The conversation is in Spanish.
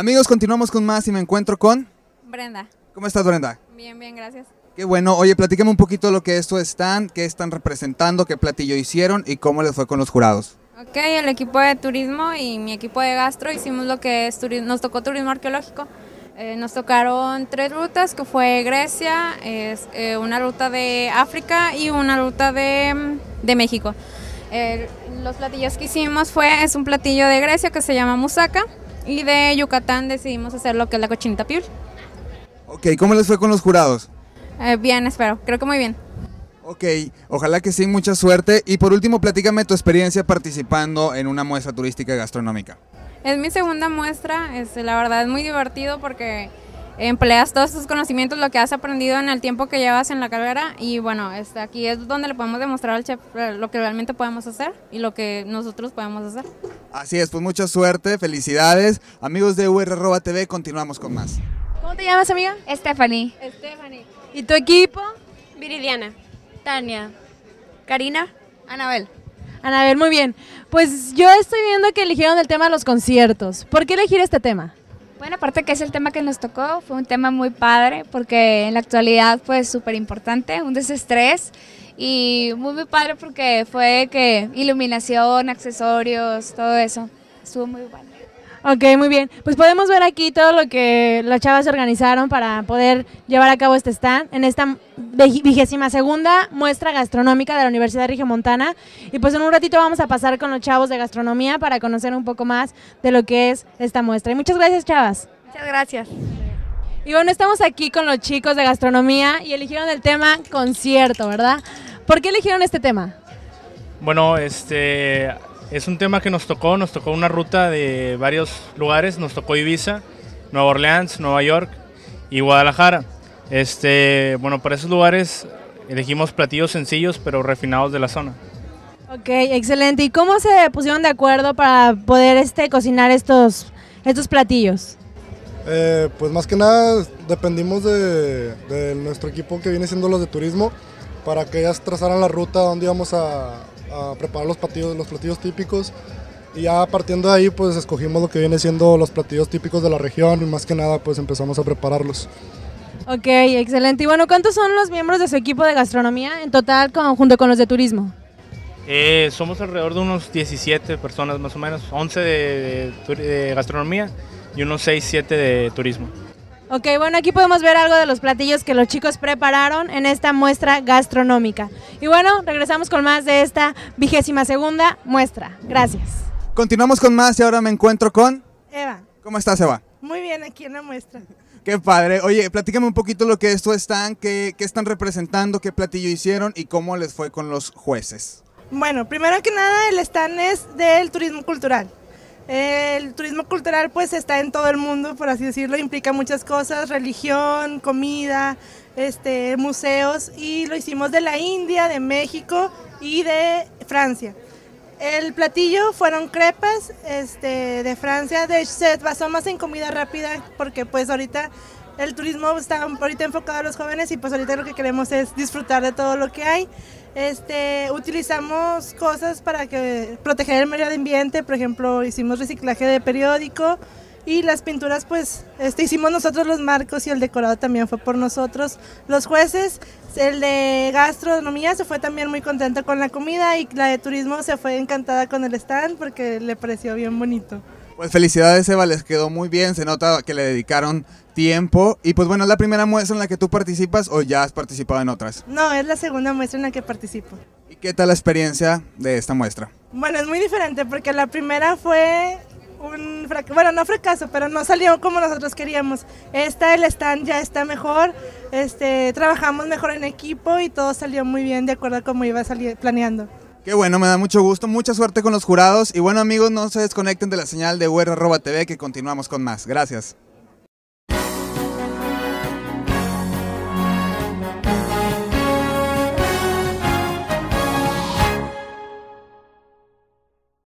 Amigos, continuamos con más y me encuentro con... Brenda. ¿Cómo estás, Brenda? Bien, bien, gracias. Qué bueno. Oye, platícame un poquito de lo que esto están, qué están representando, qué platillo hicieron y cómo les fue con los jurados. Ok, el equipo de turismo y mi equipo de gastro hicimos lo que es turismo, nos tocó turismo arqueológico. Nos tocaron 3 rutas, que fue Grecia, una ruta de África y una ruta de México. Los platillos que hicimos es un platillo de Grecia que se llama Musaca. Y de Yucatán decidimos hacer lo que es la cochinita pibil. Ok, ¿cómo les fue con los jurados? Bien, espero, creo que muy bien. Ok, ojalá que sí, mucha suerte. Y por último, platícame tu experiencia participando en una muestra turística y gastronómica. Es mi segunda muestra, la verdad es muy divertido porque empleas todos tus conocimientos, lo que has aprendido en el tiempo que llevas en la carrera. Y bueno, aquí es donde le podemos demostrar al chef lo que realmente podemos hacer y lo que nosotros podemos hacer. Así es, pues mucha suerte, felicidades. Amigos de UR.TV, continuamos con más. ¿Cómo te llamas, amiga? Stephanie. Stephanie. ¿Y tu equipo? Viridiana. Tania. Karina. Anabel. Anabel, muy bien. Pues yo estoy viendo que eligieron el tema de los conciertos. ¿Por qué elegir este tema? Bueno, aparte que es el tema que nos tocó, fue un tema muy padre porque en la actualidad fue súper importante, un desestrés y muy muy padre porque fue que iluminación, accesorios, todo eso, estuvo muy padre. Ok, muy bien, pues podemos ver aquí todo lo que las chavas organizaron para poder llevar a cabo este stand en esta 22ª muestra gastronómica de la Universidad Regiomontana y pues en un ratito vamos a pasar con los chavos de gastronomía para conocer un poco más de lo que es esta muestra. Y muchas gracias, chavas. Muchas gracias. Y bueno, estamos aquí con los chicos de gastronomía y eligieron el tema concierto, ¿verdad? ¿Por qué eligieron este tema? Bueno, es un tema que nos tocó una ruta de varios lugares, nos tocó Ibiza, Nueva Orleans, Nueva York y Guadalajara. Bueno, para esos lugares elegimos platillos sencillos pero refinados de la zona. Ok, excelente. ¿Y cómo se pusieron de acuerdo para poder cocinar estos platillos? Pues más que nada dependimos de nuestro equipo que viene siendo los de turismo para que ellas trazaran la ruta donde íbamos a preparar los platillos típicos y ya partiendo de ahí pues escogimos lo que viene siendo los platillos típicos de la región y más que nada pues empezamos a prepararlos. Ok, excelente. Y bueno, ¿cuántos son los miembros de su equipo de gastronomía en total junto con los de turismo? Somos alrededor de unos 17 personas más o menos, 11 de gastronomía y unos 6-7 de turismo. Ok, bueno, aquí podemos ver algo de los platillos que los chicos prepararon en esta muestra gastronómica. Y bueno, regresamos con más de esta 22ª muestra. Gracias. Continuamos con más y ahora me encuentro con... Eva. ¿Cómo estás, Eva? Muy bien, aquí en la muestra. Qué padre. Oye, platícame un poquito lo que esto están, qué están representando, qué platillo hicieron y cómo les fue con los jueces. Bueno, primero que nada, el stand es del turismo cultural. El turismo cultural pues está en todo el mundo, por así decirlo, implica muchas cosas, religión, comida, museos y lo hicimos de la India, de México y de Francia. El platillo fueron crepas de Francia, de Chusset, basó más en comida rápida porque pues ahorita el turismo está ahorita enfocado a los jóvenes y pues ahorita lo que queremos es disfrutar de todo lo que hay. Utilizamos cosas para proteger el medio ambiente, por ejemplo, hicimos reciclaje de periódico y las pinturas pues hicimos nosotros los marcos y el decorado también fue por nosotros. Los jueces, el de gastronomía se fue también muy contento con la comida y la de turismo se fue encantada con el stand porque le pareció bien bonito. Pues felicidades, Eva, les quedó muy bien, se nota que le dedicaron tiempo. Y pues bueno, ¿es la primera muestra en la que tú participas o ya has participado en otras? No, es la segunda muestra en la que participo. ¿Y qué tal la experiencia de esta muestra? Bueno, es muy diferente porque la primera fue un fracaso, bueno, no fracaso, pero no salió como nosotros queríamos. El stand ya está mejor, trabajamos mejor en equipo y todo salió muy bien de acuerdo a cómo iba planeando. Qué bueno, me da mucho gusto, mucha suerte con los jurados y bueno amigos, no se desconecten de la señal de UR.TV que continuamos con más. Gracias.